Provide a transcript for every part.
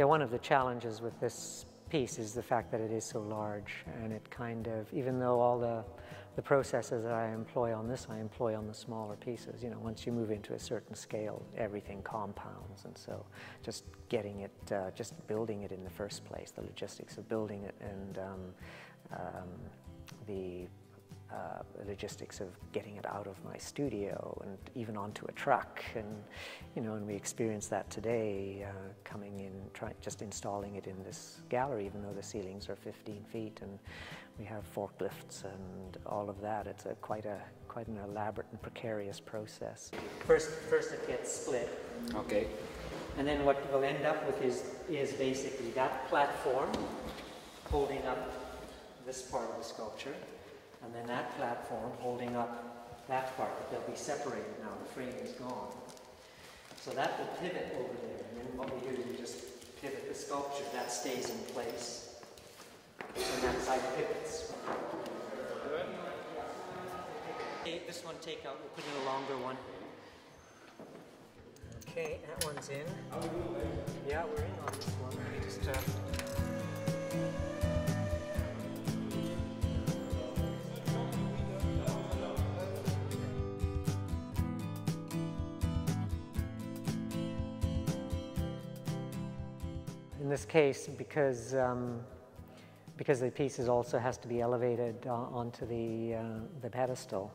Yeah, one of the challenges with this piece is the fact that it is so large, and it kind of, even though all the processes that I employ on this, I employ on the smaller pieces. You know, once you move into a certain scale, everything compounds, and so just getting it, just building it in the first place, the logistics of building it, and the logistics of getting it out of my studio and even onto a truck, and you know, and we experienced that today, coming in, just installing it in this gallery, even though the ceilings are 15 feet and we have forklifts and all of that. It's a quite an elaborate and precarious process. First it gets split. Okay. And then what we'll end up with is basically that platform holding up this part of the sculpture, and then that platform holding up that part, but they'll be separated now, the frame is gone. So that will pivot over there, and then what we do is we just pivot the sculpture, that stays in place, and that side pivots. Okay, this one take out, we'll put in a longer one. Okay, that one's in. Yeah, we're in on this one. We just, in this case, because the piece also has to be elevated onto the pedestal,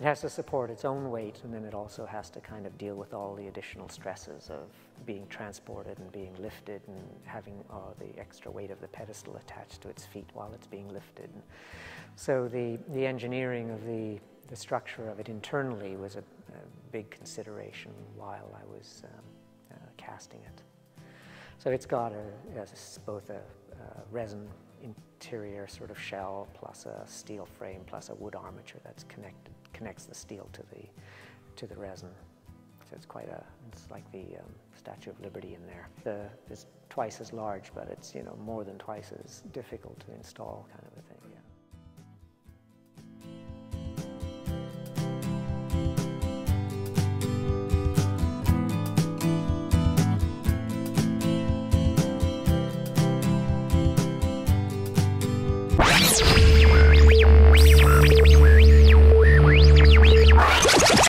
it has to support its own weight, and then it also has to kind of deal with all the additional stresses of being transported and being lifted, and having the extra weight of the pedestal attached to its feet while it's being lifted. So the engineering of the structure of it internally was a big consideration while I was casting it. So it's got both a resin interior sort of shell, plus a steel frame, plus a wood armature that's connects the steel to the resin. So it's it's like the Statue of Liberty in there. It's twice as large, but it's, you know, more than twice as difficult to install, kind of a thing.